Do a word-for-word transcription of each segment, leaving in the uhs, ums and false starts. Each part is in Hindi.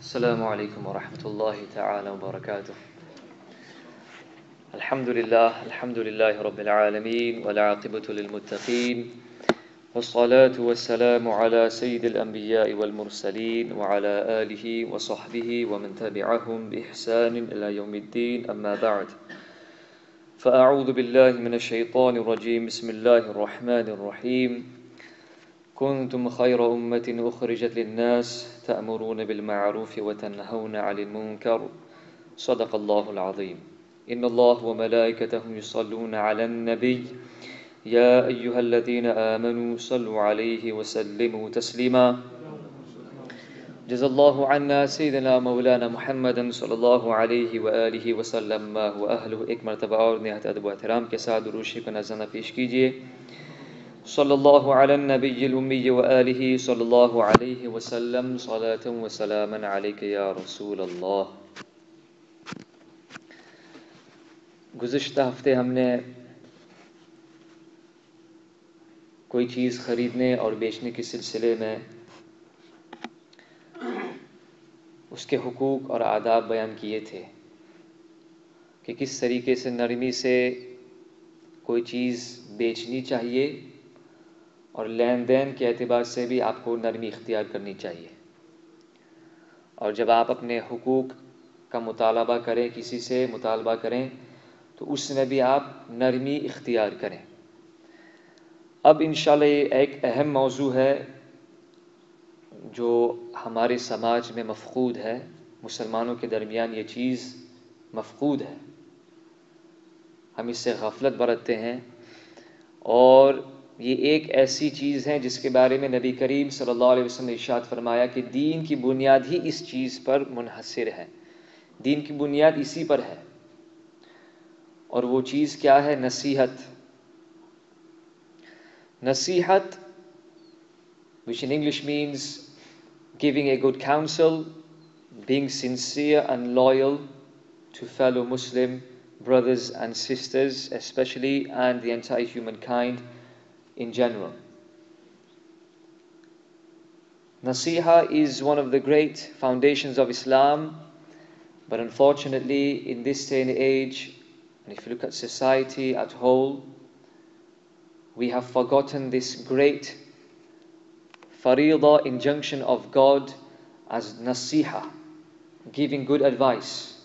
السلام عليكم ورحمة الله تعالى وبركاته الحمد لله الحمد لله رب العالمين والعاقبة للمتقين والصلاة والسلام على سيد الأنبياء والمرسلين وعلى آله وصحبه ومن تبعهم بإحسان إلى يوم الدين أما بعد فأعوذ بالله من الشيطان الرجيم بسم الله الرحمن الرحيم كنتم خير أمة أخرجت للناس تأمرون بالمعروف وتنهون عن المنكر صدق الله العظيم إن الله وملائكته يصلون على النبي يا أيها الذين آمنوا صلوا عليه وسلموا تسليما جزا الله عنا سيدنا مولانا محمد صلى الله عليه وآله وسلم ما هو أهله एक मरतबा और निहायत अदब व एहतराम के साथ दुरूद शरीफ का नज़राना पेश कीजिए सल्लल्लाहु अला नबिय्यिल उम्मी व आलिहि सल्लल्लाहु अलैहि वसल्लम सलातन व सलामन अलैक या रसूल अल्लाह। गुज़िश्ता हफ्ते हमने कोई चीज़ ख़रीदने और बेचने के सिलसिले में उसके हुकूक और आदाब बयान किए थे कि किस तरीके से नरमी से कोई चीज़ बेचनी चाहिए और लेन देन के एतबार से भी आपको नरमी इख्तियार करनी चाहिए। और जब आप अपने हुकूक का मुतालबा करें, किसी से मुतालबा करें, तो उसमें भी आप नरमी इख्तियार करें। अब इंशाल्लाह ये एक अहम मौजू है जो हमारे समाज में मफकूद है, मुसलमानों के दरमियान ये चीज़ मफकूद है, हम इससे गफलत बरतते हैं। और ये एक ऐसी चीज़ है जिसके बारे में नबी करीम सल्लल्लाहु अलैहि वसल्लम ने इरशाद फरमाया कि दीन की बुनियाद ही इस चीज़ पर मुनहसर है, दीन की बुनियाद इसी पर है। और वो चीज़ क्या है? नसीहत। नसीहत which in English means giving a good counsel, being sincere and loyal to fellow Muslim brothers and sisters especially and the entire humankind in general. Nasiha is one of the great foundations of Islam, but unfortunately in this day and age, and if you look at society at whole, we have forgotten this great farida injunction of God as nasiha, giving good advice.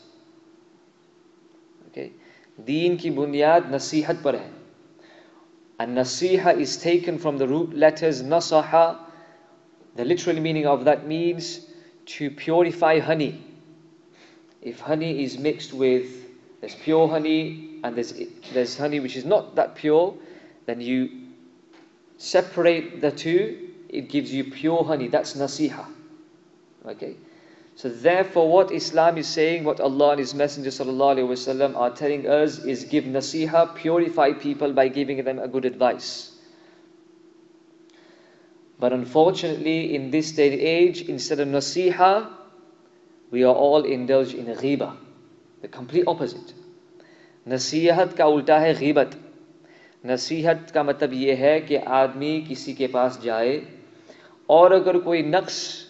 Okay, deen ki bunyad nasihat par hai. And nasiha is taken from the root letters nasaha. The literal meaning of that means to purify honey. If honey is mixed with, there's pure honey and there's, there's honey which is not that pure, then you separate the two, it gives you pure honey. That's nasiha. Okay. So therefore what Islam is saying, what Allah and His Messenger sallallahu alaihi wasallam are telling us is give nasiha, purify people by giving them a good advice. But unfortunately in this day and age, instead of nasiha, we are all indulged in ghiba, the complete opposite. Nasihat ka ulta hai ghibat. Nasihat ka matlab ye hai ki aadmi kisi ke paas jaye aur agar koi naqs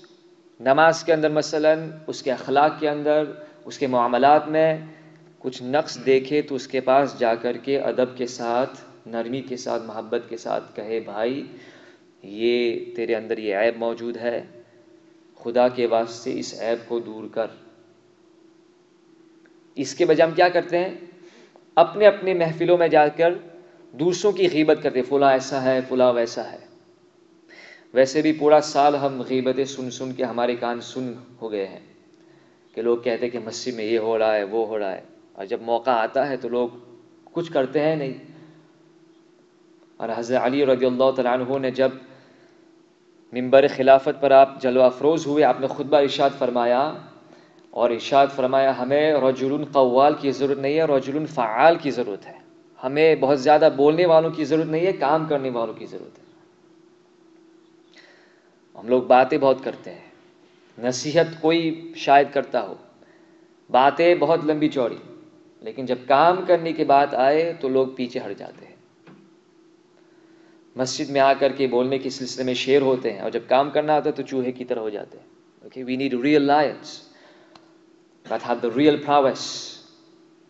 नमाज के अंदर मसलन, उसके अखलाक के अंदर, उसके मामलात में कुछ नक्स देखे तो उसके पास जा कर के अदब के साथ, नरमी के साथ, मोहब्बत के साथ कहे भाई ये तेरे अंदर ये ऐब मौजूद है, खुदा के वास्ते इस ऐब को दूर कर। इसके बजाय हम क्या करते हैं? अपने अपने महफिलों में जाकर दूसरों की गीबत करते, फुला ऐसा है, फुला वैसा है। वैसे भी पूरा साल हम गीबतें सुन सुन के हमारे कान सुन हो गए हैं कि लोग कहते हैं कि मस्जिद में ये हो रहा है, वो हो रहा है, और जब मौका आता है तो लोग कुछ करते हैं नहीं। और हज़रत अली रज़ियल्लाहु तआला अन्हु ने जब मिंबर खिलाफत पर आप जलवा अफरोज़ हुए, आपने खुतबा इरशाद फरमाया और इरशाद फरमाया हमें रजुलन क़व्वाल की ज़रूरत नहीं है, रजुलन फ़आल की ज़रूरत है। हमें बहुत ज़्यादा बोलने वालों की ज़रूरत नहीं है, काम करने वालों की ज़रूरत है। हम लोग बातें बहुत करते हैं, नसीहत कोई शायद करता हो, बातें बहुत लंबी चौड़ी, लेकिन जब काम करने की बात आए तो लोग पीछे हट जाते हैं। मस्जिद में आकर के बोलने के सिलसिले में शेर होते हैं और जब काम करना होता है तो चूहे की तरह हो जाते हैं। Okay, we need real lions that have the real prowess.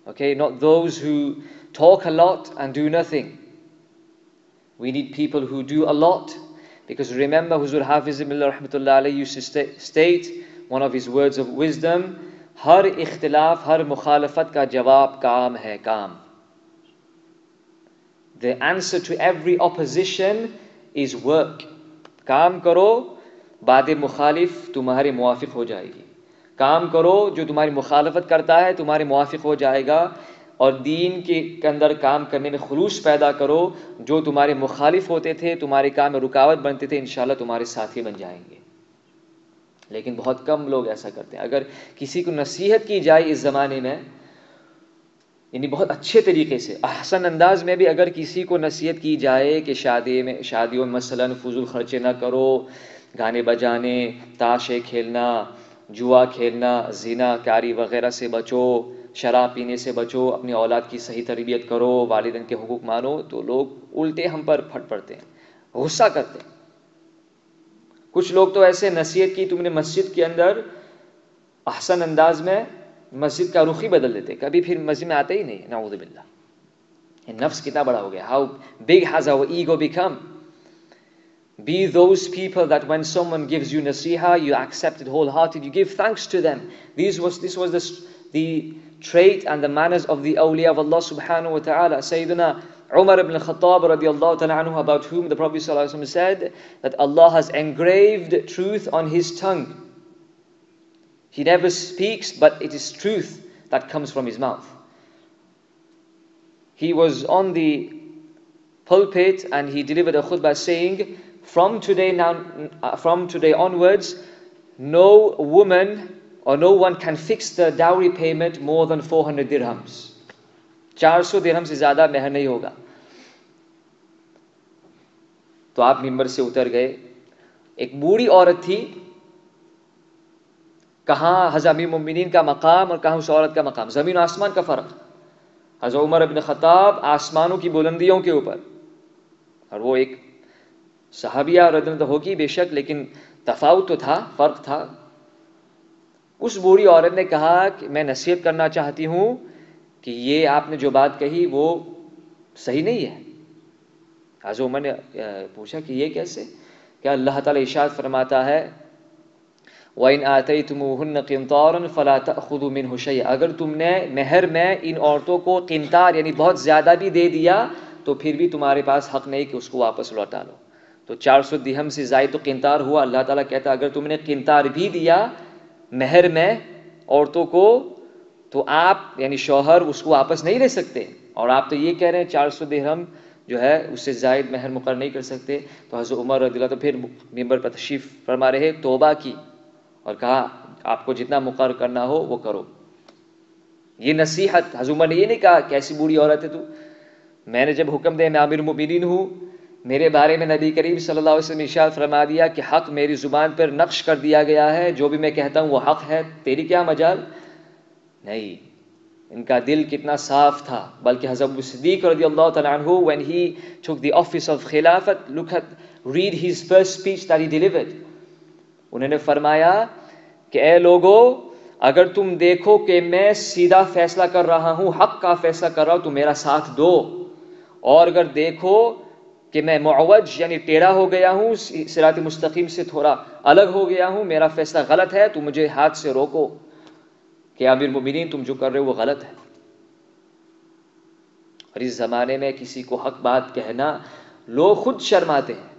Okay, not those who talk a lot and do nothing. We need people who do a lot, because remember Huzur Hafiz Ibn Rahmatullah Alayhi used to state one of his words of wisdom: "Har ikhtilaf, har mukhalafat ka jawab kaam hai kaam." The answer to every opposition is work. Kaam karo, baad-e mukhalif tumhari muwafiq ho jayegi. Kaam karo, जो तुम्हारी मुखालफत करता है तुम्हारे मुवाफिक हो जाएगा, और दीन के अंदर काम करने में खुलूस पैदा करो, जो तुम्हारे मुखालिफ होते थे, तुम्हारे काम में रुकावट बनते थे, इंशाल्लाह तुम्हारे साथी बन जाएंगे। लेकिन बहुत कम लोग ऐसा करते हैं। अगर किसी को नसीहत की जाए इस ज़माने में, यानी बहुत अच्छे तरीके से अहसन अंदाज में भी अगर किसी को नसीहत की जाए कि शादी में शादियों में मसलन फजूल खर्चे ना करो, गाने बजाने, ताशे खेलना, जुआ खेलना, ज़िनाकारी वगैरह से बचो, शराब पीने से बचो, अपनी औलाद की सही तरबियत करो, वालिदैन के हुकूक मानो, तो लोग उल्टे हम पर फट पड़ते हैं, गुस्सा करते हैं। कुछ लोग तो ऐसे नसीहत की तुमने मस्जिद के अंदर अहसन अंदाज में मस्जिद का रुख ही बदल देते, कभी फिर मस्जिद में आते ही नहीं। नाउज़ु बिल्लाह, नफ्स कितना बड़ा हो गया। How big has our ego become. Be those people that when someone gives you nasihah, you accept it wholehearted, you give thanks to them. This was, this was the, the trait and the manners of the awliya of Allah subhanahu wa ta'ala. Sayyidina Umar ibn Khattab radiyallahu ta'ala anhu, about whom the Prophet sallallahu alaihi wasallam said that Allah has engraved truth on his tongue. He never speaks, but it is truth that comes from his mouth. He was on the pulpit and he delivered a khutbah saying, From today now, from today onwards, no woman or no one can fix the dowry payment more than four hundred dirhams. चार सौ dirham से ज़्यादा मेहर नहीं होगा। तो आप मिंबर से उतर गए। एक बूढ़ी औरत थी, कहाँ हज़रत मुमिनीन का मकाम और कहाँ उस औरत का मकाम, ज़मीन आसमान का फ़र्क। हज़रत उमर इब्न ख़त्ताब आसमानों की बुलंदियों के ऊपर, और वो एक सहाबिया रदन तो होगी बेशक, लेकिन तफावत तो था, फ़र्क था। उस बूढ़ी औरत ने कहा कि मैं नसीहत करना चाहती हूँ कि ये आपने जो बात कही वो सही नहीं है। हज़रत उमर ने पूछा कि ये कैसे? क्या अल्लाह ताला इरशाद फरमाता है, वइन आतैतुमुहुन्न क़िंतारन फ़ला तअख़ुज़ू मिन्हु शैअन, अगर तुमने मेहर में इन औरतों को क़िंतार यानी बहुत ज़्यादा भी दे दिया तो फिर भी तुम्हारे पास हक़ नहीं कि उसको वापस लौटा लो। तो चार सौ दिहम से ज़ायद तो किंतार हुआ। अल्लाह ताला कहता है अगर तुमने किंतार भी दिया मेहर में औरतों को, तो आप यानी शौहर उसको वापस नहीं ले सकते, और आप तो ये कह रहे हैं चार सौ दिहम जो है उससे ज़ायद मेहर मुकर्रर नहीं कर सकते। तो हज़रत उमर रदियल्लाहु तो फिर मिंबर पर तशरीफ़ फरमा रहे, तौबा की और कहा आपको जितना मुकर्रर करना हो वो करो। ये नसीहत, हज़रत उमर ने ये नहीं कहा कैसी बूढ़ी औरत है तू, मैंने जब हुक्म दिया मैं आमिर मुमिनीन हूँ, मेरे बारे में नबी करीम सल्लल्लाहु अलैहि वसल्लम ने इरशाद फरमा दिया कि हक़ मेरी ज़ुबान पर नक्श कर दिया गया है, जो भी मैं कहता हूँ वो हक़ है, तेरी क्या मजाल। नहीं, इनका दिल कितना साफ था। बल्कि हज़रत सिद्दीक़ रज़ियल्लाहु तआला अन्हु, when he took the office of खिलाफत, look at read his first speech that he delivered, उन्होंने फरमाया कि ए लोगो, अगर तुम देखो कि मैं सीधा फैसला कर रहा हूँ, हक़ का फैसला कर रहा हूँ, तो मेरा साथ दो, और अगर देखो कि मैं मुअव्वज यानी टेढ़ा हो गया हूँ, सिरात मुस्तकीम से थोड़ा अलग हो गया हूँ, मेरा फैसला गलत है, तो मुझे हाथ से रोको कि आमिर मुमिनीन तुम जो कर रहे हो वो गलत है। और इस ज़माने में किसी को हक बात कहना लोग खुद शर्माते हैं,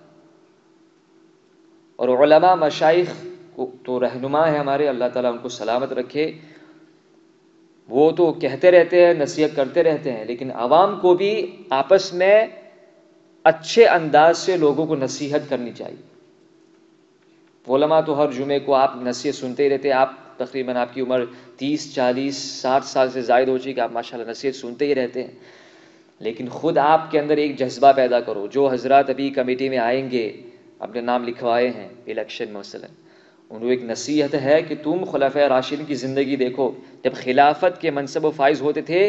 और उलमा मशाइख को तो रहनुमा है हमारे, अल्लाह ताला उनको सलामत रखे, वो तो कहते रहते हैं, नसीहत करते रहते हैं, लेकिन आवाम को भी आपस में अच्छे अंदाज से लोगों को नसीहत करनी चाहिए। उलमा तो हर जुमे को आप नसीहत सुनते ही रहते हैं। आप तकरीबन आपकी उम्र तीस चालीस साठ साल से ज़ायद हो चुकी है, आप माशाल्लाह नसीहत सुनते ही रहते हैं, लेकिन ख़ुद आपके अंदर एक जज्बा पैदा करो। जो हजरात अभी कमेटी में आएंगे, अपने नाम लिखवाए हैं इलेक्शन में मसलन, उनको एक नसीहत है कि तुम खुलफा राशिदीन की ज़िंदगी देखो, जब खिलाफत के मनसब फाइज होते थे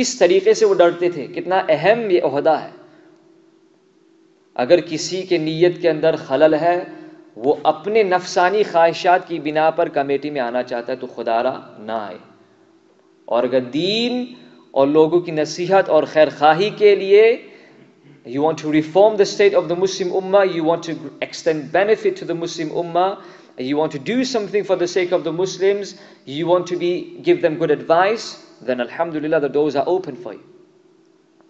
किस तरीके से वो डरते थे, कितना अहम ये ओहदा है। अगर किसी के नीयत के अंदर खलल है वो अपने नफसानी ख्वाहिशात की बिना पर कमेटी में आना चाहता है तो खुदारा ना आए। और अगर दीन और लोगों की नसीहत और खैर खाही के लिए you want to reform the state of the Muslim उम्मा, you want to extend benefit to the Muslim उम्मा, you want to do something for the sake of the Muslims, you want to be give them good advice, then alhamdulillah the doors are open for you.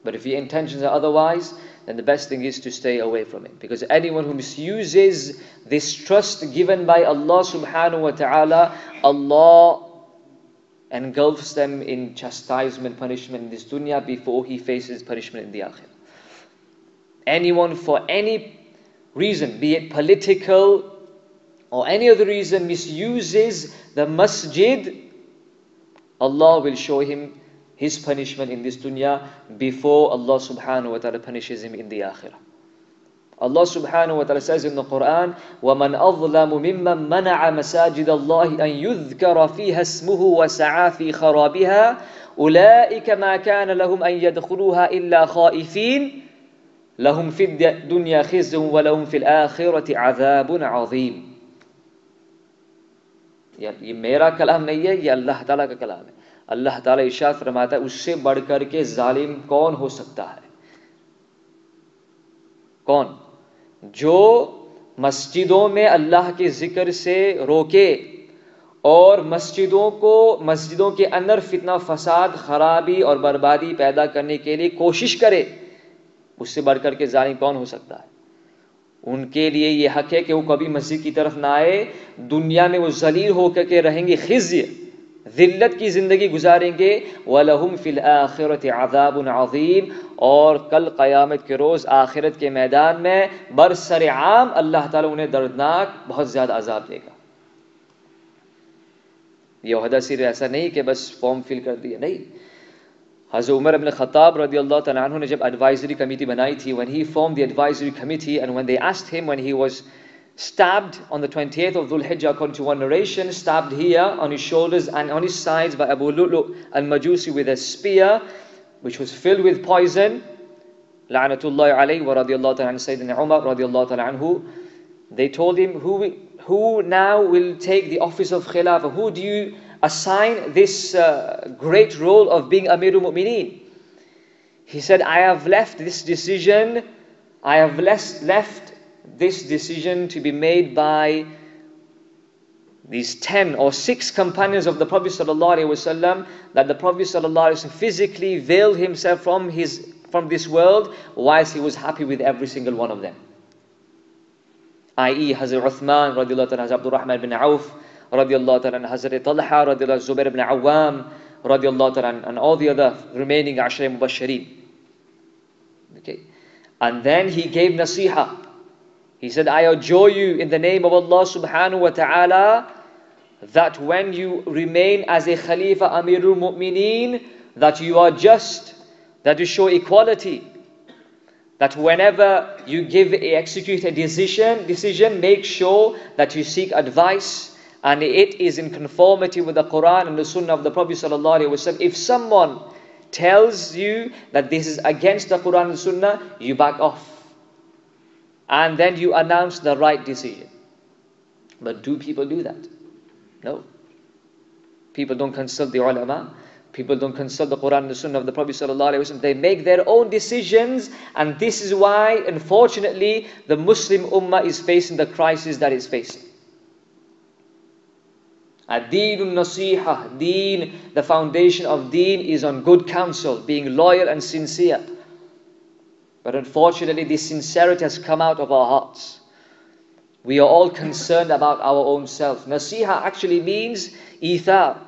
But if your intentions are otherwise, then the best thing is to stay away from it, because anyone who misuses this trust given by Allah subhanahu wa ta'ala, Allah engulfs them in chastisement, punishment in this dunya before he faces punishment in the akhirah. Anyone for any reason, be it political or any other reason, misuses the masjid, Allah will show him his punishment in this dunya before Allah subhanahu wa ta'ala punishes him in the akhirah. Allah subhanahu wa ta'ala says in the Quran, وَمَنْ أَظْلَمُ مِمَّنْ مَنَعَ مَسَاجِدَ اللَّهِ أَنْ يُذْكَرَ فِيهَا اسْمُهُ وَسَعَى فِي خَرَابِهَا أُولَٰئِكَ مَا كَانَ لَهُمْ أَنْ يَدْخُلُوهَا إِلَّا خَائِفِينَ لَهُمْ فِي الدُّنْيَا خِزْيٌ وَلَهُمْ فِي الْآخِرَةِ عَذَابٌ عَظِيمٌ। ये मेरा कलाम नहीं है, ये अल्लाह ताला का कलाम है। अल्लाह ताला इरशाद फरमाता है, उससे बढ़कर के जालिम कौन हो सकता है? कौन? जो मस्जिदों में अल्लाह के जिक्र से रोके और मस्जिदों को मस्जिदों के अंदर फितना फसाद, खराबी और बर्बादी पैदा करने के लिए कोशिश करे, उससे बढ़कर के जालिम कौन हो सकता है? उनके लिए ये हक है कि वो कभी मस्जिद की तरफ ना आए। दुनिया में वो जलील होकर के रहेंगे, खिज़्य ज़िल्लत की ज़िंदगी गुजारेंगे। वलहुम फिल आखिरति अज़ाबुन अज़ीम, और कल क़यामत के रोज़ आखिरत के मैदान में बरसर आम अल्लाह ताला उन्हें दर्दनाक बहुत ज़्यादा अजाब देगा। ये ओहदा सिर्फ ऐसा नहीं कि बस फॉर्म फिल कर दिया, नहीं। हज़रत उमर इब्न ख़त्ताब रदियल्लाहु तआला अन्हु ने जब एडवाइजरी कमेटी बनाई थी, when he formed the advisory committee and when they asked him, when he was stabbed on the twentieth of Dhul-Hijjah according to one narration, stabbed here on his shoulders and on his sides by Abu Lu'lu' al-Majusi with a spear which was filled with poison, la'natullahi alayhi wa radiyallahu ta'ala an Sayyidina Umar radiyallahu ta'ala anhu, they told him, who who now will take the office of Khilafah? Who do you assign this uh, great role of being Amirul Mu'mineen? He said, I have left this decision, I have less left this decision to be made by these ten or six companions of the Prophet sallallahu alaihi wasallam, that the Prophet sallallahu alaihi wasallam physically veiled himself from his from this world whilst he was happy with every single one of them. that is. Hazrat Uthman radiyallahu anhu, Hazrat Abdurrahman bin Auf radiyallahu ta'ala an, Hazrat Talha radiyallahu, Zubair ibn Awam radiyallahu ta'ala an, and all the other remaining Ashra Mubashirin. Okay, and then he gave nasiha. He said, I adjure you in the name of Allah subhanahu wa ta'ala that when you remain as a Khalifa Amirul Mu'mineen, that you are just, that you show equality, that whenever you give a execute a decision decision make sure that you seek advice and it is in conformity with the Quran and the Sunnah of the Prophet sallallahu alaihi wasallam. If someone tells you that this is against the Quran and Sunnah, you back off, and then you announce the right decision. But do people do that? No. People don't consult the ulama. People don't consult the Quran and the Sunnah of the Prophet sallallahu alaihi wasallam. They make their own decisions, and this is why, unfortunately, the Muslim Ummah is facing the crisis that it's facing. Ad-Deenun Nasiha, Deen, the foundation of Deen is on good counsel, being loyal and sincere. But unfortunately, this sincerity has come out of our hearts. We are all concerned about our own self. Nasiha actually means ithar.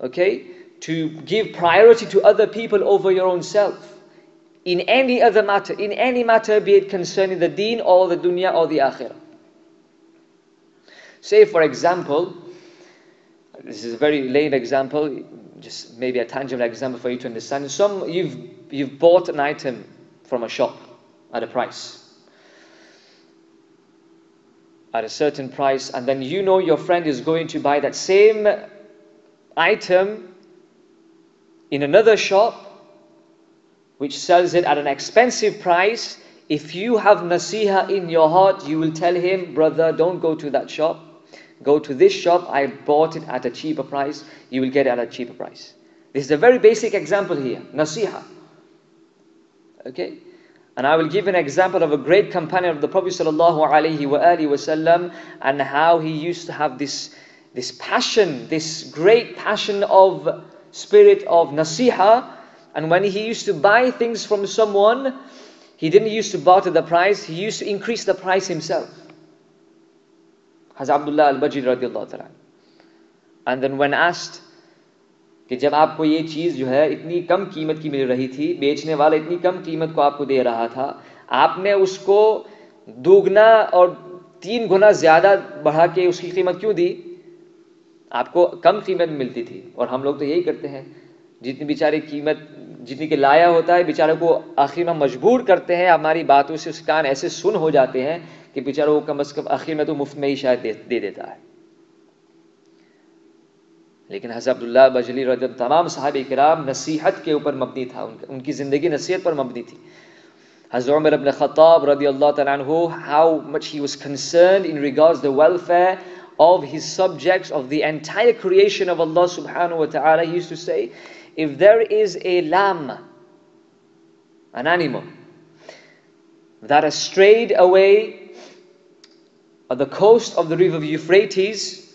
Okay, to give priority to other people over your own self in any other matter, in any matter, be it concerning the deen or the dunya or the akhirah. Say, for example, this is a very lame example, just maybe a tangible example for you to understand. Some you've you've bought an item from a shop at a price, at a certain price, and then you know your friend is going to buy that same item in another shop which sells it at an expensive price. If you have nasiha in your heart, you will tell him, brother, don't go to that shop. Go to this shop, I bought it at a cheaper price. You will get it at a cheaper price. This is a very basic example here, nasiha. Okay? And I will give an example of a great companion of the Prophet sallallahu alaihi wa alihi wasallam, and how he used to have this, this passion, this great passion of spirit of nasiha. And when he used to buy things from someone, he didn't used to barter the price, he used to increase the price himself. Hazrat Abdullah al-Bajir radiyallahu ta'ala. And then when asked, कि जब आपको ये चीज़ जो है इतनी कम कीमत की मिल रही थी, बेचने वाला इतनी कम कीमत को आपको दे रहा था, आपने उसको दोगुना और तीन गुना ज़्यादा बढ़ा के उसकी कीमत क्यों दी? आपको कम कीमत मिलती थी। और हम लोग तो यही करते हैं, जितनी बेचारे कीमत जितनी के लाया होता है, बेचारों को आखिर में मजबूर करते हैं, हमारी बातों से उसके कान ऐसे सुन हो जाते हैं कि बेचारों को कम अज़ कम आखिर में तो मुफ्त में ही शायद दे, दे देता है। लेकिन हज़रत अब्दुल्लाह बजली रज़ियल्लाहु अन्हु तमाम सहाबे किराम नसीहत के ऊपर मबनी था, उनक, उनकी ज़िंदगी नसीहत पर मबनी थी। हज़रत उमर इब्न ख़त्ताब रज़ियल्लाहु तआला अन्हु, how much he was concerned in regards to the welfare of his subjects, of the entire creation of Allah subhanahu wa ta'ala. He used to say, if there is a lamb, an animal, that has strayed away on the coast of the river of Euphrates,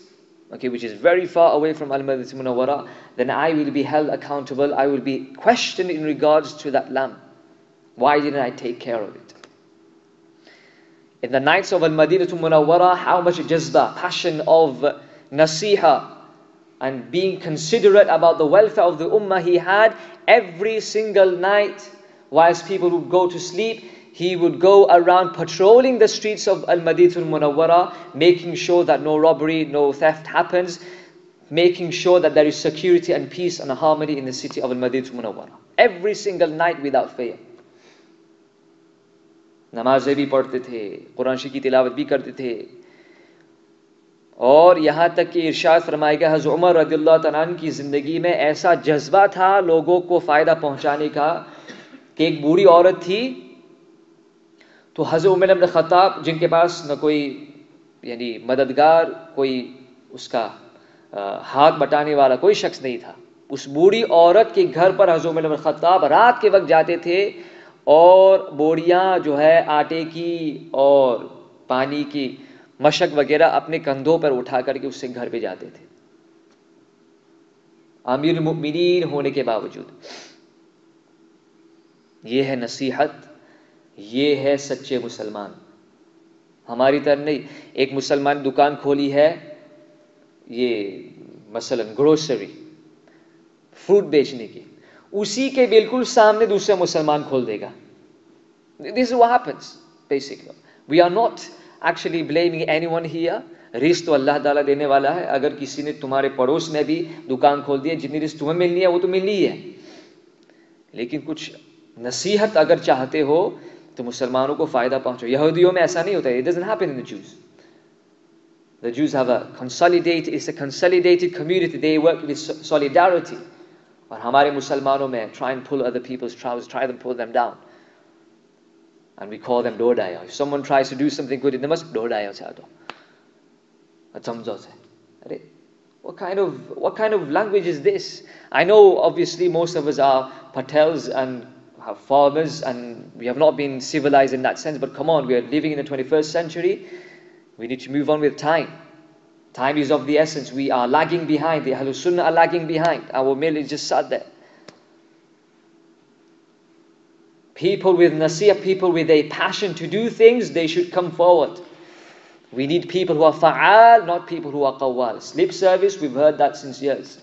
okay, which is very far away from Al-Madinah Munawwara, then I will be held accountable. I will be questioned in regards to that lamb. Why didn't I take care of it? In the nights of Al-Madinah Munawwara, how much jazba, passion of nasiha, and being considerate about the welfare of the ummah he had. Every single night, whilst people would go to sleep, he would go around patrolling the streets of Al-Madinatul Munawwara, making sure that no robbery, no theft happens, making sure that there is security and peace and harmony in the city of Al-Madinatul Munawwara. Every single night without fail. Namaz bhi padhte the, Quran ki tilawat bhi karte the. और यहाँ तक कि इरशाद फरमाएगा, हज़रत उमर रदियल्लाहु तआला अन्हु की ज़िंदगी में ऐसा जज्बा था लोगों को फ़ायदा पहुँचाने का, कि एक बूढ़ी औरत थी, तो हज़रत उमर इब्न ख़त्ताब, जिनके पास न कोई यानी मददगार, कोई उसका हाथ बटाने वाला कोई शख्स नहीं था, उस बूढ़ी औरत के घर पर हज़रत उमर इब्न ख़त्ताब रात के वक्त जाते थे और बोरियाँ जो है आटे की और पानी की मशक वगैरह अपने कंधों पर उठा करके उससे घर पे जाते थे, आमिरुल मुमिनीन होने के बावजूद। ये है नसीहत, ये है सच्चे मुसलमान। हमारी तरह नहीं, एक मुसलमान दुकान खोली है, ये मसलन ग्रोसरी फ्रूट बेचने की, उसी के बिल्कुल सामने दूसरा मुसलमान खोल देगा। This what happens basically. We are not actually blaming any one here. रिस्क तो अल्लाह ताला देने वाला है। अगर किसी ने तुम्हारे पड़ोस में भी दुकान खोल दी है, जितनी रिस्क तुम्हें मिलनी है वो तो मिलनी है, लेकिन कुछ नसीहत अगर चाहते हो तो मुसलमानों को फ़ायदा पहुँचो। यहूदियों में ऐसा नहीं होता है। It doesn't happen in the Jews. The Jews have a consolidated, it's a consolidated community, they work with solidarity. और हमारे मुसलमानों में try and pull other people's trousers, try and pull them down. And we call them dodaya. If someone tries to do something good in the masjid, dodaya chato. Atamzot hai. What kind of what kind of language is this? I know obviously most of us are Patels and have farmers, and we have not been civilized in that sense. But come on, we are living in the twenty-first century. We need to move on with time. Time is of the essence. We are lagging behind. The Ahlus Sunnah are lagging behind. Our mill just sat there. People with nasiyah, people with a passion to do things, they should come forward. We need people who are fa'al, not people who are qawwal. Slip service, we've heard that since years.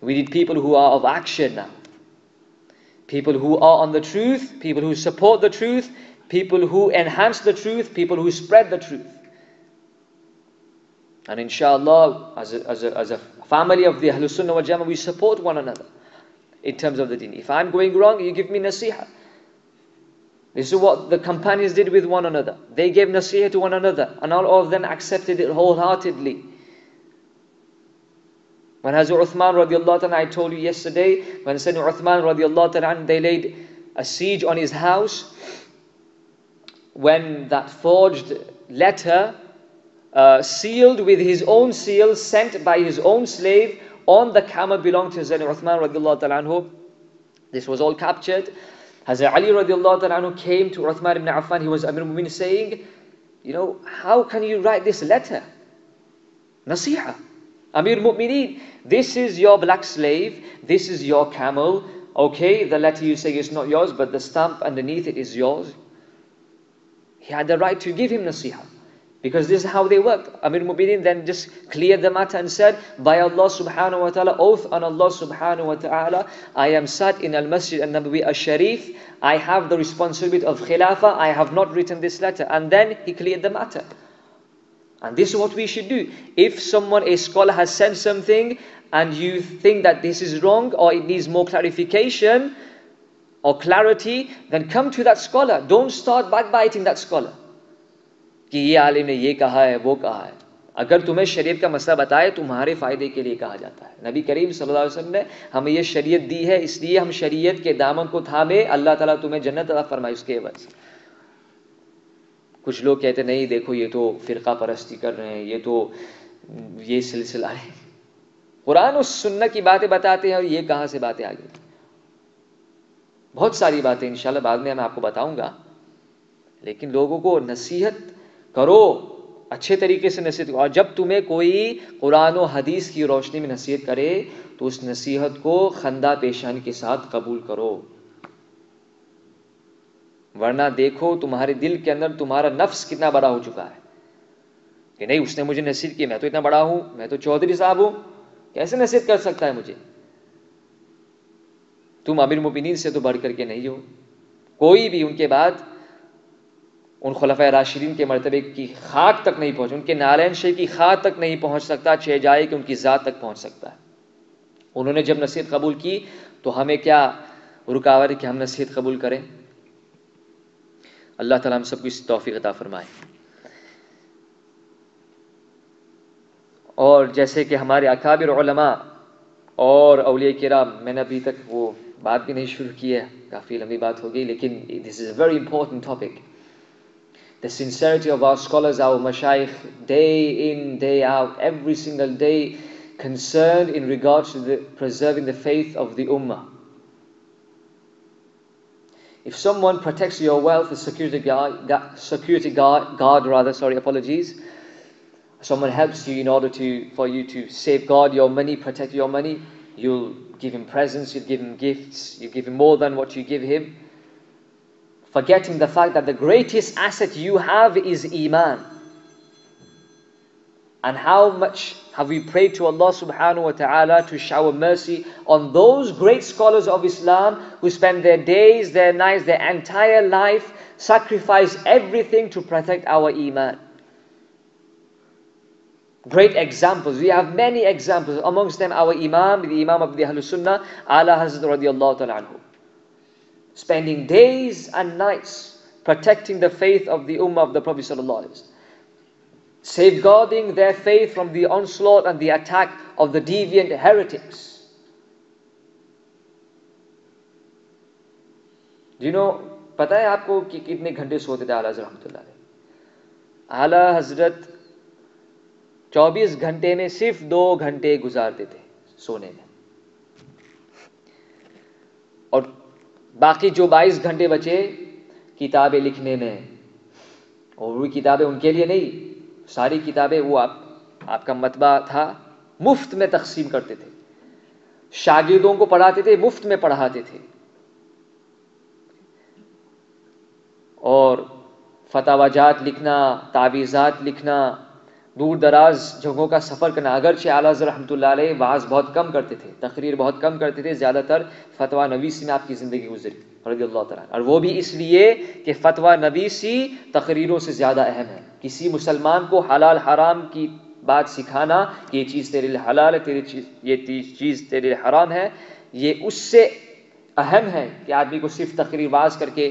We need people who are of action now. People who are on the truth, people who support the truth, people who enhance the truth, people who spread the truth. And inshallah, as a, as a, as a family of the Ahlus Sunnah wal Jama'ah, we support one another in terms of the deen. If I'm going wrong, you give me nasiyah. This is what the companions did with one another. They gave nasihah to one another, and all of them accepted it wholeheartedly. When Hazrat Uthman radiallahu ta'ala, I told you yesterday, when Sayyidina Uthman radiallahu ta'ala, they laid a siege on his house, when that forged letter, uh, sealed with his own seal, sent by his own slave on the camel belonging to Hazrat Uthman radiallahu ta'ala anhu. This was all captured. Hazrat Ali radiallahu ta'ala anhu came to Uthman ibn Affan, he was Amir al-Mu'minin, saying, you know, how can you write this letter? Nasiha. Amir al-Mu'minin, this is your black slave, this is your camel. Okay, the letter you say is not yours, but the stamp underneath it is yours. He had the right to give him nasiha, because this is how they worked. Amir al-Mu'minin then just cleared the matter and said, by Allah subhanahu wa ta'ala, oath on Allah subhanahu wa ta'ala, I am sat in al-Masjid al-Nabawi al-Sharif, I have the responsibility of khilafah, I have not written this letter. And then he cleared the matter. And this is what we should do. If someone, a scholar has said something, and you think that this is wrong, or it needs more clarification, or clarity, then come to that scholar. Don't start backbiting that scholar. कि ये आलिम ने ये कहा है, वो कहा है। अगर तुम्हें शरीयत का मसला बताए, तुम्हारे फायदे के लिए कहा जाता है। नबी करीम सल्लल्लाहु अलैहि वसल्लम ने हमें ये शरीयत दी है, इसलिए हम शरीयत के दामन को थामे। अल्लाह ताला तुम्हें जन्नत अता फरमाए उसके वजह। कुछ लोग कहते नहीं, देखो ये तो फिरका परस्ती कर रहे हैं, ये तो ये सिलसिला है। कुरान और सुन्नत की बातें बताते हैं, और ये कहाँ से बातें आ गई। बहुत सारी बातें इंशाल्लाह बाद में मैं आपको बताऊंगा, लेकिन लोगों को नसीहत करो, अच्छे तरीके से नसीहत करो। और जब तुम्हें कोई कुरान और हदीस की रोशनी में नसीहत करे, तो उस नसीहत को खंदा पेशानी के साथ कबूल करो। वरना देखो तुम्हारे दिल के अंदर तुम्हारा नफ्स कितना बड़ा हो चुका है कि नहीं उसने मुझे नसीहत की, मैं तो इतना बड़ा हूँ, मैं तो चौधरी साहब हूँ, कैसे नसीहत कर सकता है मुझे। तुम अमीर मुमिनीन से तो बढ़ करके नहीं हो। कोई भी उनके बाद उन खुलफाए राशिदीन के मरतबे की खाक तक नहीं पहुँच, उनके नारायण शेर की खाक तक नहीं पहुँच सकता, छह जाए कि उनकी ज़ात तक पहुँच सकता है। उन्होंने जब नसीहत कबूल की, तो हमें क्या रुकावट है कि हम नसीहत कबूल करें। अल्लाह ताला हम सबको इस तौफीक अता फरमाए। और जैसे कि हमारे अकाबिर उलमा और औलिया किराम, मैंने अभी तक वो बात भी नहीं शुरू की है, काफ़ी लंबी बात हो गई, लेकिन this is very important topic. The sincerity of our scholars, our mashaykh, day in, day out, every single day, concerned in regards to the, preserving the faith of the ummah. If someone protects your wealth, a security guard, security guard, guard rather, sorry, apologies. Someone helps you in order to, for you to safeguard your money, protect your money. You'll give him presents, you'll give him gifts, you give him more than what you give him. Forgetting the fact that the greatest asset you have is Iman. And how much have we prayed to Allah subhanahu wa ta'ala to shower mercy on those great scholars of Islam who spend their days, their nights, their entire life, sacrifice everything to protect our Iman. Great examples. We have many examples. Amongst them our Imam, the Imam of the Ahlus Sunnah, Ala Hazrat radiallahu ta'ala anhu. Spending days and nights protecting the faith of the Ummah of the Prophet ﷺ, safeguarding their faith from the onslaught and the attack of the deviant heretics. Do you know? पता है आपको कि कितने घंटे सोते थे आला हज़रत रहमतुल्लाह? आला हज़रत चौबीस घंटे में सिर्फ दो घंटे गुजारते थे सोने में, और बाकी जो बाईस घंटे बचे किताबें लिखने में। और वो किताबें उनके लिए नहीं, सारी किताबें वो आप आपका मतबा था, मुफ्त में तकसीम करते थे, शागिर्दों को पढ़ाते थे, मुफ्त में पढ़ाते थे। और फतावाजात लिखना, तावीज़ात लिखना, दूर दराज जगहों का सफ़र करना। अगरचे आला हज़रत रहमतुल्लाह अलैह वाज़ बहुत कम करते थे, तकरीर बहुत कम करते थे, ज़्यादातर फतवा नवीसी में आपकी ज़िंदगी गुजरी रज़ियल्लाहु तआला। और वो भी इसलिए कि फतवा नवीसी तकरीरों से ज़्यादा अहम है। किसी मुसलमान को हलाल हराम की बात सिखाना कि ये चीज़ तेरे लिए हलाल है, तेरी चीज़ ये चीज़ तेरे लिए हराम है, ये उससे अहम है कि आदमी को सिर्फ तकरीर वाज़ करके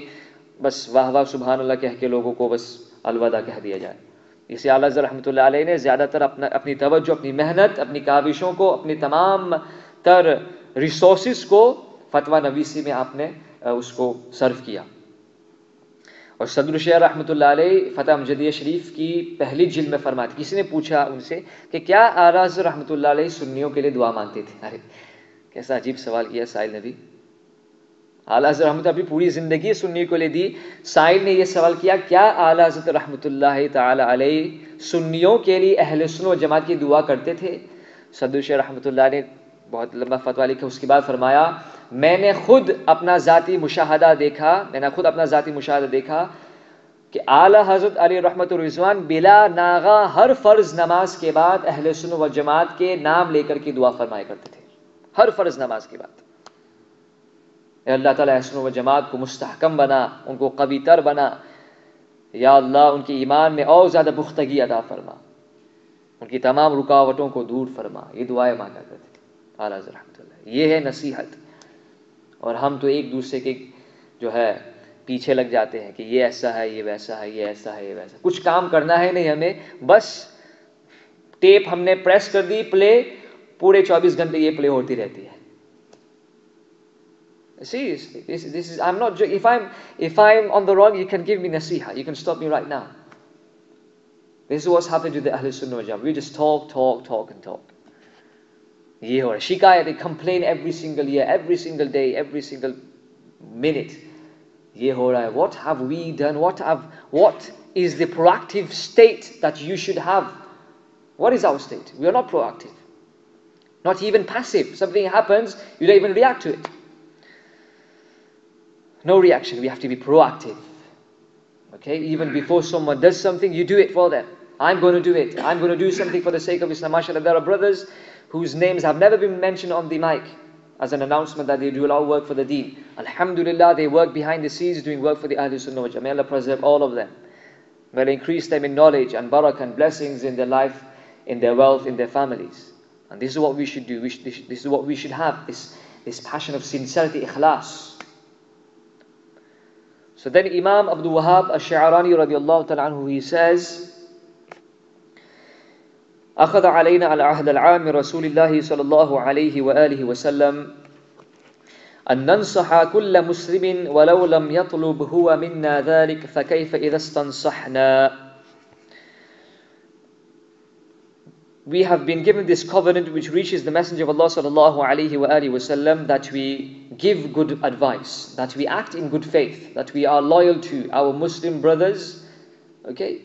बस वाह वाह सुबहानल्लाह कह के लोगों को बस अलविदा कह दिया जाए। इसे आला हज़रत रहमतुल्लाह अलैह ने ज़्यादातर अपना अपनी तवज्जो, अपनी मेहनत, अपनी काविशों को, अपने तमाम तर रिसोर्सेस को फतवा नवीसी में आपने उसको सर्व किया। और सदरुशेह रहमतुल्लाह अलैह फतह मजदिया शरीफ की पहली जिल्द में फरमाते, किसी ने पूछा उनसे कि क्या आराज रहमतुल्लाह अलैह सुन्नियों के लिए दुआ मांगते थे। अरे कैसा अजीब सवाल किया साहिल ने भी। आला हज़रत रहमत अपनी पूरी ज़िंदगी सुन्नी को ले दी, साहिल ने यह सवाल किया क्या आला हज़रत रहमतुल्लाह तआला अलैह सुन्नियों के लिए अहले सुन्नत व जमात की दुआ करते थे। सदरुशेह रहमतुल्लाह ने बहुत लंबा फतवा लिखा, उसके बाद फरमाया मैंने खुद अपना ज़ाती मुशाहदा देखा मैंने खुद अपना ज़ाती मुशाहदा देखा कि आला हज़रत अली रहमतुर रिज़वान बिला नागा हर फ़र्ज़ नमाज के बाद अहले सुन्नत व जमात के नाम लेकर की दुआ फरमाया करते थे, हर फ़र्ज़ नमाज के बाद। अल्लाह ताला अहले सुन्नत व जमात को मुस्तहकम बना, उनको कवी तर बना, या अल्लाह उनके ईमान में और ज़्यादा पुख्तगी अदा फरमा, उनकी तमाम रुकावटों को दूर फरमा। ये दुआएं मांगा करते थे आला हज़रत रहमतुल्लाह। ये है नसीहत। और हम तो एक दूसरे के जो है पीछे लग जाते हैं कि ये ऐसा है, ये वैसा है, ये ऐसा है, ये वैसा। कुछ काम करना है नहीं हमें, बस टेप हमने प्रेस कर दी प्ले, पूरे चौबीस घंटे ये प्ले होती रहती है। Seriously, this is this is. I'm not joking. If I'm if I'm on the wrong, you can give me nasiha. You can stop me right now. This is what's happened to the Ahlul Sunnah Wal Jamaah. We just talk, talk, talk, and talk. Ye ho raha. Shikayat, they complain every single year, every single day, every single minute. Ye ho raha. What have we done? What have? What is the proactive state that you should have? What is our state? We are not proactive. Not even passive. Something happens, you don't even react to it. No reaction. We have to be proactive. Okay? Even before someone does something, you do it for them. I'm going to do it. I'm going to do something for the sake of Islam. MashaAllah, there are brothers whose names have never been mentioned on the mic as an announcement that they do a lot of work for the deen. Alhamdulillah, they work behind the scenes doing work for the Ahlul Sunnah Wal Jamaah. May Allah preserve all of them. May Allah increase them in knowledge and barakah and blessings in their life, in their wealth, in their families. And this is what we should do. We should, this is what we should have. This, this passion of sincerity, ikhlas. So then Imam Abdul Wahhab al-Sha'rani radiyallahu ta'ala anhu, he says, أخذ علينا العهد العام من رسول الله صلى الله عليه وآله وسلم أن ننصح كل مسلم ولو لم يطلب هو منا ذلك فكيف إذا استنصحنا. We have been given this covenant which reaches the Messenger of Allah sallallahu alayhi wa alihi wasallam, that we give good advice, that we act in good faith, that we are loyal to our Muslim brothers, okay,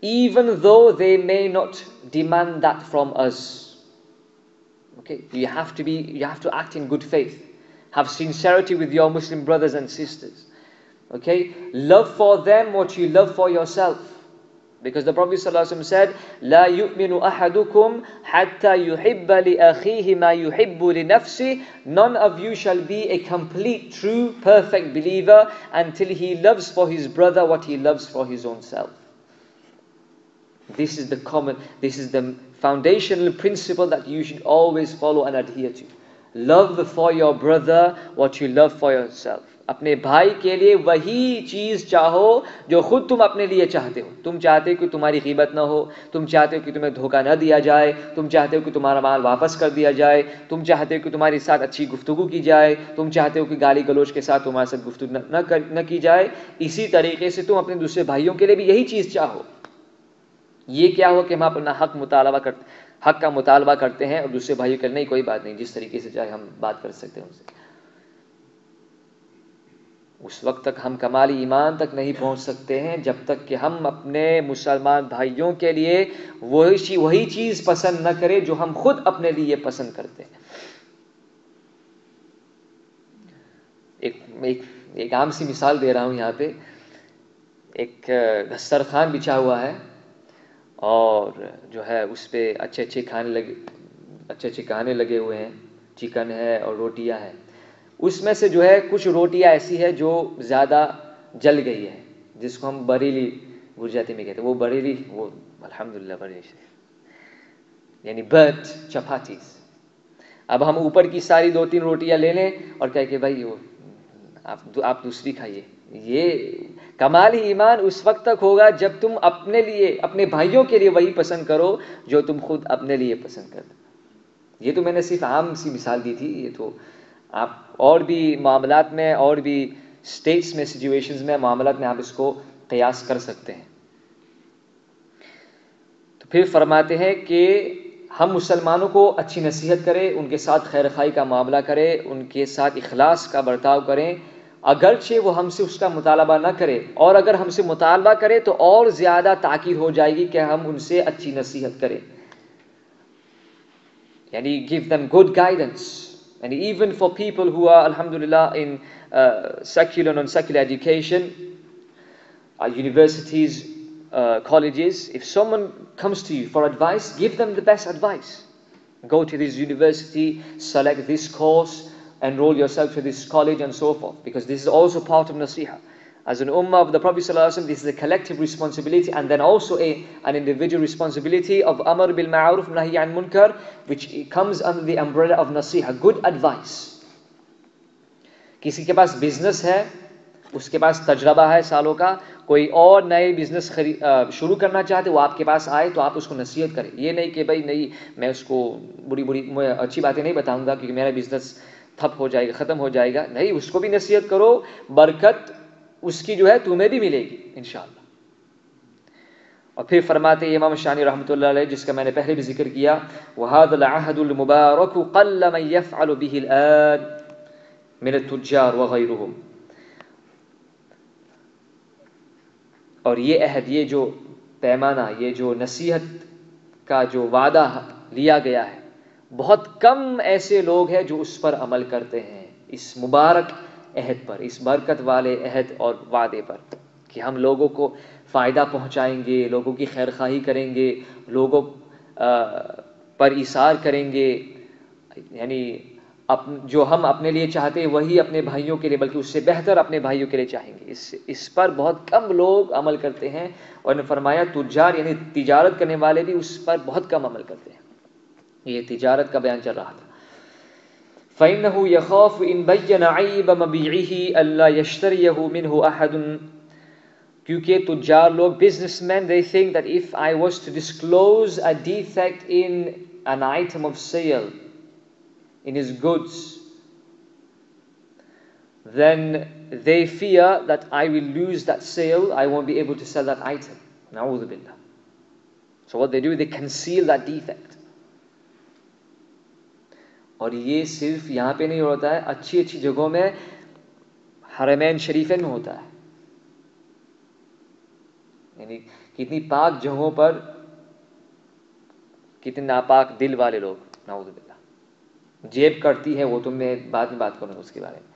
even though they may not demand that from us. Okay, you have to be, you have to act in good faith, have sincerity with your Muslim brothers and sisters. Okay, love for them what you love for yourself. Because the Prophet ﷺ said, "La yu'minu ahadukum hatta yuhibba li akhihi ma yuhibbu li nafsi." None of you shall be a complete, true, perfect believer until he loves for his brother what he loves for his own self. This is the common, this is the foundational principle that you should always follow and adhere to. Love for your brother what you love for yourself. अपने भाई के लिए वही चीज़ चाहो जो खुद तुम अपने लिए चाहते हो। तुम चाहते हो कि तुम्हारी ग़ीबत ना हो, तुम चाहते हो कि तुम्हें धोखा ना दिया जाए, तुम चाहते हो कि तुम्हारा माल वापस कर दिया जाए, तुम चाहते हो कि तुम्हारे साथ अच्छी गुफ्तगू की जाए, तुम चाहते हो कि गाली गलोच के साथ तुम्हारे साथ गुफ्तगू न कर न की जाए। इसी तरीके से तुम अपने दूसरे भाइयों के लिए भी यही चीज़ चाहो। ये क्या हो कि हम अपना हक मुतालबा कर हक़ का मुतालबा करते हैं और दूसरे भाइयों के लिए नहीं, कोई बात नहीं, जिस तरीके से चाहे हम बात कर सकते हैं उनसे। उस वक्त तक हम कमाली ईमान तक नहीं पहुंच सकते हैं जब तक कि हम अपने मुसलमान भाइयों के लिए वही वही चीज़ पसंद न करें जो हम खुद अपने लिए पसंद करते हैं। एक एक, एक आम सी मिसाल दे रहा हूं यहाँ पे। एक दस्तरखान बिछा हुआ है और जो है उस पे अच्छे अच्छे खाने लगे अच्छे अच्छे खाने लगे हुए हैं, चिकन है और रोटियां हैं। उसमें से जो है कुछ रोटियां ऐसी है जो ज़्यादा जल गई है, जिसको हम बरेली गुजराती में कहते हैं, वो बरेली, वो अल्हम्दुलिल्लाह बरेली यानी बर्थ चपातीज। अब हम ऊपर की सारी दो तीन रोटियां ले लें और कह के भाई वो आप आप दूसरी खाइए। ये कमाल ईमान उस वक्त तक होगा जब तुम अपने लिए अपने भाइयों के लिए वही पसंद करो जो तुम खुद अपने लिए पसंद करो। ये तो मैंने सिर्फ आम सी मिसाल दी थी, ये तो आप और भी मामलात में और भी स्टेट्स में, सिचुएशंस में, मामलात में आप इसको कयास कर सकते हैं। तो फिर फरमाते हैं कि हम मुसलमानों को अच्छी नसीहत करें, उनके साथ खैर खाई का मामला करें, उनके साथ इखलास का बर्ताव करें, अगरचे वो हमसे उसका मुतालबा ना करे, और अगर हमसे मुतालबा करे तो और ज़्यादा ताकीद हो जाएगी कि हम उनसे अच्छी नसीहत करें, यानी give them good guidance. And even for people who are अल्हम्दुलिल्लाह in secular and non secular education, universities, Uh, colleges, if someone comes to you for advice, give them the best advice. Go to this university, select this course, enroll yourself to this college and so forth, because this is also part of nasiha. As an ummah of the Prophet sallallahu alaihi wasallam, this is a collective responsibility, and then also a, an individual responsibility of amr bil ma'ruf nahi an munkar, which comes under the umbrella of nasiha, good advice. किसी के पास business है, उसके पास तजर्बा है सालों का, कोई और नए बिजनेस शुरू करना चाहते वो आपके पास आए तो आप उसको नसीहत करें। ये नहीं कि भाई नहीं मैं उसको बुरी बुरी अच्छी बातें नहीं बताऊंगा क्योंकि मेरा बिजनेस ठप हो जाएगा, ख़त्म हो जाएगा, नहीं, उसको भी नसीहत करो, बरकत उसकी जो है तुम्हें भी मिलेगी इंशाल्लाह। और फिर फरमाते इमाम शानी रहमतुल्लाह अलैह, जिसका मैंने पहले भी जिक्र किया, वहादल अहदुल मुबारक क़ल्ल मन यफ़अलु बिहिल आन मिन अत-तुज्जार व ग़ैरुहुम। और ये अहद, ये जो पैमाना, ये जो नसीहत का जो वादा लिया गया है, बहुत कम ऐसे लोग हैं जो उस पर अमल करते हैं, इस मुबारक अहद पर, इस बरकत वाले अहद और वादे पर, कि हम लोगों को फ़ायदा पहुंचाएंगे, लोगों की खैर खाही करेंगे, लोगों पर इसार करेंगे, यानी अप जो हम अपने लिए चाहते हैं वही अपने भाइयों के लिए, बल्कि उससे बेहतर अपने भाइयों के लिए चाहेंगे। इस इस पर बहुत कम लोग अमल करते हैं। और ने फरमाया तुजार यानी तिजारत करने वाले भी उस पर बहुत कम अमल करते हैं। ये तिजारत का बयान चल रहा था। फ़इन्नहु यख़ाफ़ु इन बय्यना ऐब मबीइही अल्ला यश्तरियहु मिन्हु अहदुन, क्योंकि तुजार लोग, businessman, they think that if I was to disclose a defect in an item of sale, in his goods, then they fear that I will lose that sale, I won't be able to sell that item. Na'udhu billah. So what they do, they conceal that defect. और ये सिर्फ यहाँ पे नहीं होता है, अच्छी अच्छी जगहों में, हरमैन शरीफैन में होता है, यानी कितनी पाक जगहों पर कितने नापाक दिल वाले लोग, नाउज़ु बिल्लाह। जेब करती है वो, तुम मैं बाद में बात करूँगा उसके बारे में।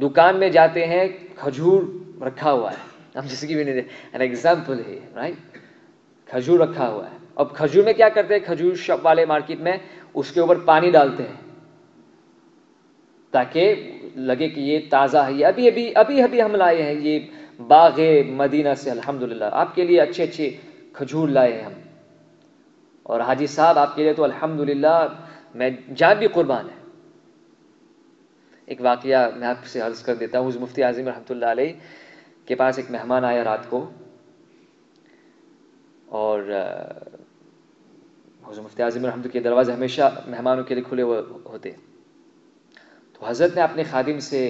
दुकान में जाते हैं, खजूर रखा हुआ है, हम जिसकी भी नहीं, एन एग्जाम्पल है, राइट, खजूर रखा हुआ है। अब खजूर में क्या करते हैं, खजूर शॉप वाले मार्केट में उसके ऊपर पानी डालते हैं ताकि लगे कि ये ताज़ा है, अभी अभी अभी अभी हम लाए हैं, ये बाग़ मदीना से अल्हम्दुलिल्लाह आपके लिए अच्छे अच्छे खजूर लाए हैं हम, और हाजी साहब आपके लिए तो अल्हम्दुलिल्लाह मैं जान भी कुर्बान है। एक वाकया मैं आपसे अर्ज कर देता हूँ। मुफ्ती आज़िम रहमतुल्लाह अलैह के पास एक मेहमान आया रात को, और हुज़ूर मुफ्ती आज़िम रहमतुल्लाह के दरवाज़े हमेशा मेहमानों के लिए खुले हुए होते। तो हज़रत ने अपने खादिम से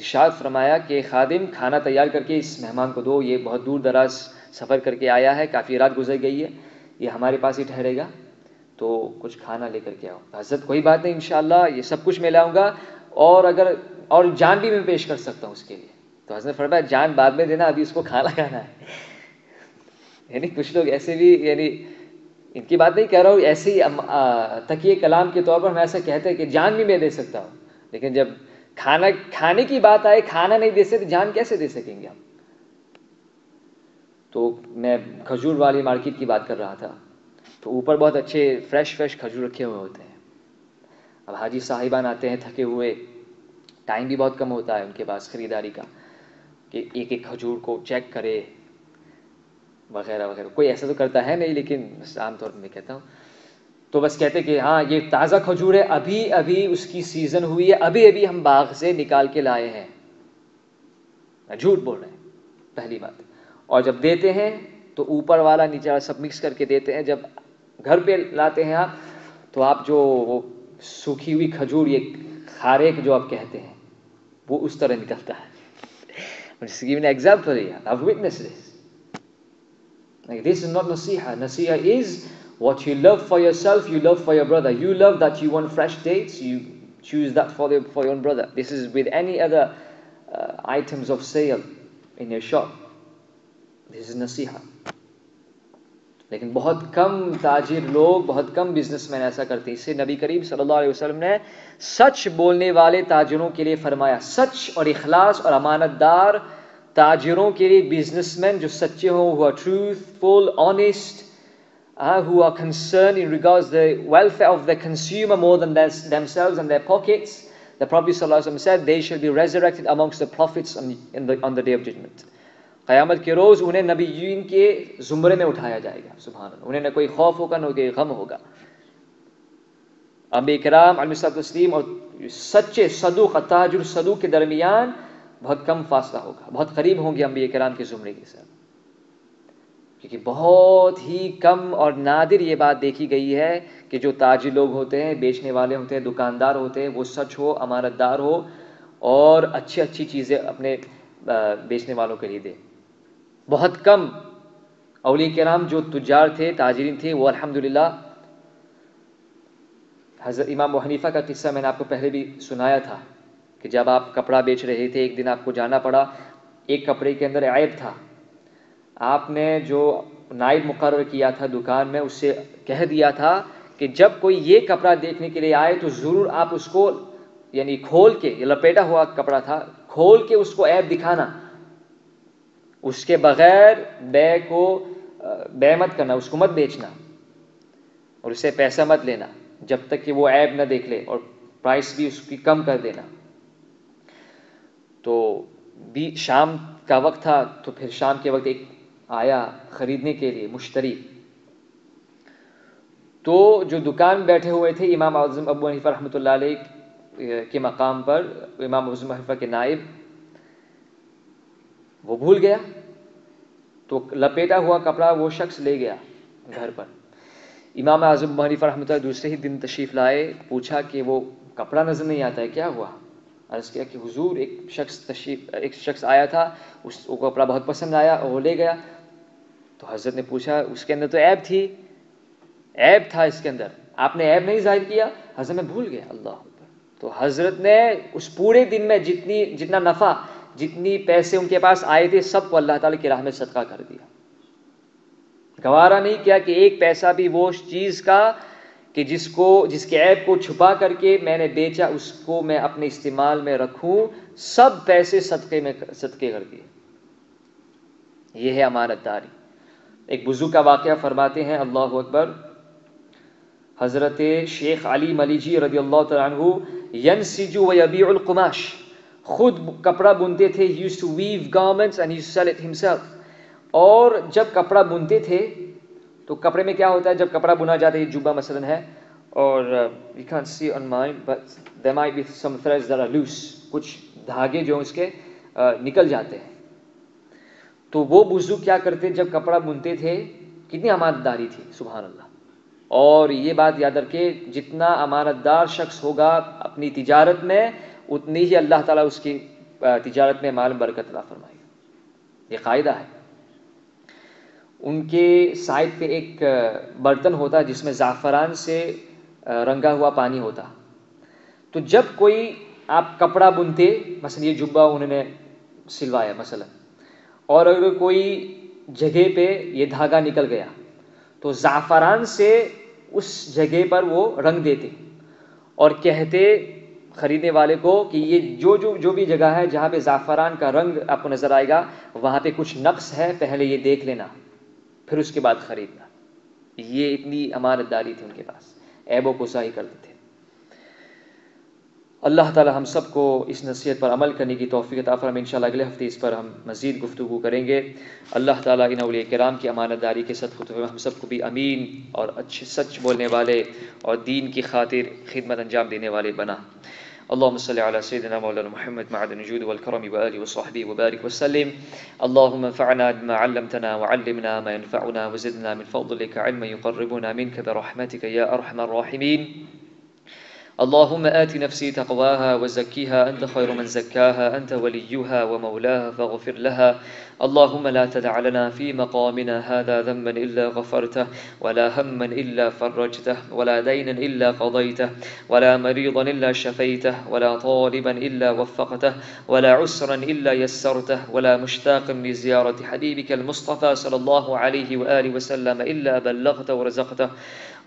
इरशाद फरमाया कि खादिम खाना तैयार करके इस मेहमान को दो, ये बहुत दूर दराज सफ़र करके आया है, काफ़ी रात गुजर गई है, ये हमारे पास ही ठहरेगा, तो कुछ खाना लेकर के आओ। हज़रत कोई बात नहीं, इंशाल्लाह ये सब कुछ मैं लाऊंगा, और अगर और जान भी मैं पेश कर सकता हूँ उसके लिए। तो हज़रत फरमाया जान बाद में देना, अभी उसको खाना खाना है। यानी कुछ लोग ऐसे भी, यानी इनकी बात नहीं कह रहा हूँ, ऐसे ही तकिए कलाम के तौर पर हम ऐसा कहते हैं कि जान भी मैं दे सकता हूँ, लेकिन जब खाना खाने की बात आए, खाना नहीं दे सकते, जान कैसे दे सकेंगे हम। तो मैं खजूर वाली मार्केट की बात कर रहा था, तो ऊपर बहुत अच्छे फ्रेश फ्रेश खजूर रखे हुए होते हैं। अब हाजी साहिबान आते हैं थके हुए, टाइम भी बहुत कम होता है उनके पास ख़रीदारी का, कि एक एक खजूर को चेक करे वगैरह वगैरह, कोई ऐसा तो करता है नहीं, लेकिन आमतौर पर मैं कहता हूँ। तो बस कहते कि हाँ ये ताज़ा खजूर है, अभी अभी उसकी सीज़न हुई है, अभी अभी हम बाग से निकाल के लाए हैं, झूठ बोल रहे हैं, पहली बात। और जब देते हैं तो ऊपर वाला नीचे वाला सब मिक्स करके देते हैं। जब घर पे लाते हैं आप, तो आप जो सूखी हुई खजूर, ये खारेक जो आप कहते हैं, वो उस तरह निकलता है. I'm just giving an example here. I've witnessed this. Like, this is not nasiha. Nasiha is what you love for yourself, you love for your brother. You love that you want fresh dates, you choose that for, the, for your own brother. This is with any other uh, items of sale in your shop. This is nasiha. लेकिन बहुत कम ताजिर लोग, बहुत कम बिजनेसमैन ऐसा करते हैं. इससे नबी करीम सल्लल्लाहु अलैहि वसल्लम ने सच बोलने वाले ताजिरों के लिए फरमाया, सच और इखलास और अमानतदार ताजिरों के लिए, बिजनेसमैन जो सच्चे हों, who are truthful, honest, who are concern in regards the welfare of the consumer more than themselves and their pockets. The prophet सल्लल्लाहु अलैहि वसल्लम said they shall be resurrected amongst the prophets on the day of judgement. क़यामत के रोज़ उन्हें नबीयीन के ज़ुमरे में उठाया जाएगा. सुभान अल्लाह. उन्हें न कोई खौफ होगा, न कोई गम होगा. अंबिया किराम अलैहिस्सलातु वस्सलाम और सच्चे सदूक़ ताजुर सदूक़ के दरमियान बहुत कम फासला होगा. बहुत करीब होंगे अंबिया किराम के ज़ुमरे के साथ, क्योंकि बहुत ही कम और नादिर ये बात देखी गई है कि जो ताजिर लोग होते हैं, बेचने वाले होते हैं, दुकानदार होते हैं, वो सच हो, अमानतदार हो और अच्छी अच्छी चीज़ें अपने बेचने वालों के लिए दें. बहुत कम औलिया किराम जो तुजार थे, ताजरीन थे, वो अल्हम्दुलिल्लाह. हज़रत इमाम अबू हनीफा का किस्सा मैंने आपको पहले भी सुनाया था कि जब आप कपड़ा बेच रहे थे, एक दिन आपको जाना पड़ा, एक कपड़े के अंदर ऐब था. आपने जो नायब मुकर्रर किया था दुकान में, उससे कह दिया था कि जब कोई ये कपड़ा देखने के लिए आए तो ज़रूर आप उसको, यानी खोल के, लपेटा हुआ कपड़ा था, खोल के उसको ऐब दिखाना, उसके बगैर बे को बे मत करना, उसको मत बेचना और उससे पैसा मत लेना जब तक कि वो ऐब न देख ले, और प्राइस भी उसकी कम कर देना. तो भी शाम का वक्त था, तो फिर शाम के वक्त एक आया खरीदने के लिए मुश्तरी. तो जो दुकान में बैठे हुए थे इमाम आज़म अबू हनीफा रहमतुल्लाह अलैह के मकाम पर, इमाम आज़म अबू हनीफा के नायब, वो भूल गया, तो लपेटा हुआ कपड़ा वो शख्स ले गया घर पर. इमाम आज़म अबू हनीफा रहमतुल्लाह दूसरे ही दिन तशरीफ़ लाए, पूछा कि वो कपड़ा नज़र नहीं आता है, क्या हुआ? अर्ज़ किया कि हुजूर, एक शख्स तशरीफ़ एक शख्स आया था, उसको कपड़ा बहुत पसंद आया और वो ले गया. तो हज़रत ने पूछा, उसके अंदर तो ऐब थी, ऐब था इसके अंदर, आपने ऐब नहीं जाहिर किया. हज़रत में भूल गया, अल्लाह अकबर. तो हज़रत ने उस पूरे दिन में जितनी जितना नफ़ा, जितनी पैसे उनके पास आए थे, सबको अल्लाह ताला की राह में सदका कर दिया. गवारा नहीं किया कि एक पैसा भी वो चीज़ का कि जिसको जिसके ऐब को छुपा करके मैंने बेचा, उसको मैं अपने इस्तेमाल में रखूं. सब पैसे सदके में सदके कर दिए. यह है अमानतदारी. एक बुजुर्ग का वाक़या फरमाते हैं, अल्लाह अकबर, हज़रत शेख अली मलिजी रदियल्लाहु तआला अन्हु यनसिजु व यबीउल कुमाश, खुद कपड़ा बुनते थे. he used to weave garments and he used to sell it himself. और जब कपड़ा बुनते थे तो कपड़े में क्या होता है, जब कपड़ा बुना जाता है, जुब्बा मसलन है, और you can't see on mine but there might be some threads that are loose, कुछ धागे जो उसके निकल जाते हैं. तो वो बुजुर्ग क्या करते, जब कपड़ा बुनते थे, कितनी अमानतदारी थी, सुभान अल्लाह. और ये बात याद रखे, जितना अमानतदार शख्स होगा अपनी तिजारत में, उतनी ही अल्लाह ताला उसकी तिजारत में माल बरकत अता फरमाएगा. ये कायदा है. उनके साइड पे एक बर्तन होता है जिसमें ज़ाफ़रान से रंगा हुआ पानी होता. तो जब कोई आप कपड़ा बुनते, मसलन ये जुब्बा उन्होंने सिलवाया मसलन, और अगर कोई जगह पे ये धागा निकल गया तो ज़ाफ़रान से उस जगह पर वो रंग देते और कहते खरीदने वाले को कि ये जो जो जो भी जगह है जहाँ पे ज़ाफ़रान का रंग आपको नज़र आएगा, वहाँ पे कुछ नक्स है, पहले ये देख लेना, फिर उसके बाद ख़रीदना. ये इतनी अमानतदारी थी उनके पास, ऐबों को सही करते थे. अल्लाह ताला हम सबको इस नसीहत पर अमल करने की तौफीक अता फरमाए. इंशाअल्लाह अगले हफ्ते इस पर हम मज़ीद गुफ्तगू करेंगे. अल्लाह ताला इन औलिया किराम की अमानतदारी के सदक़े में हम सबको भी अमीन और अच्छे सच बोलने वाले और दीन की खातिर खिदमत अंजाम देने वाले बना. اللهم صل على سيدنا مولانا محمد معدن الجود والكرم وآله وصحبه وبارك وسلم. اللهم انفعنا بما علمتنا وعلمنا ما ينفعنا وزدنا من فضلك علما يقربنا منك برحمتك يا أرحم الراحمين. اللهم آت نفسي تقواها وزكيها أنت خير من زكاها أنت وليها ومولاها فاغفر لها اللهم لا تدع لنا في مقامنا هذا ذنبا إلا غفرته ولا هما إلا فرجته ولا دينا إلا قضيته ولا مريضا إلا شفيته ولا طالبا إلا وفقته ولا عسرا إلا يسرته ولا مشتاقا لزيارة حبيبك المصطفى صلى الله عليه وآله وسلم إلا بلغته ورزقته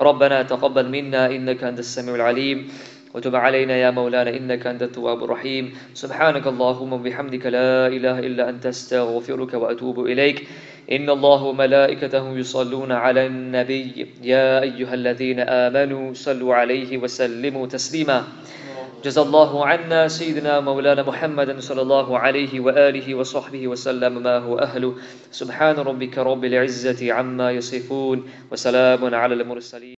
ربنا تقبل منا إنك أنت السميع العليم وتب علينا يا مولانا إنك أنت التواب الرحيم سبحانك اللهم وبحمدك لا إله إلا أنت أستغفرك وأتوب إليك إن الله وملائكته يصلون على النبي يا أيها الذين آمنوا صلوا عليه وسلموا تسليما جزا الله عنا سيدنا مولانا محمد صلى الله عليه وآله وصحبه وسلم ما هو أهله سبحان ربك رب العزة عما يصفون وسلام على المرسلين.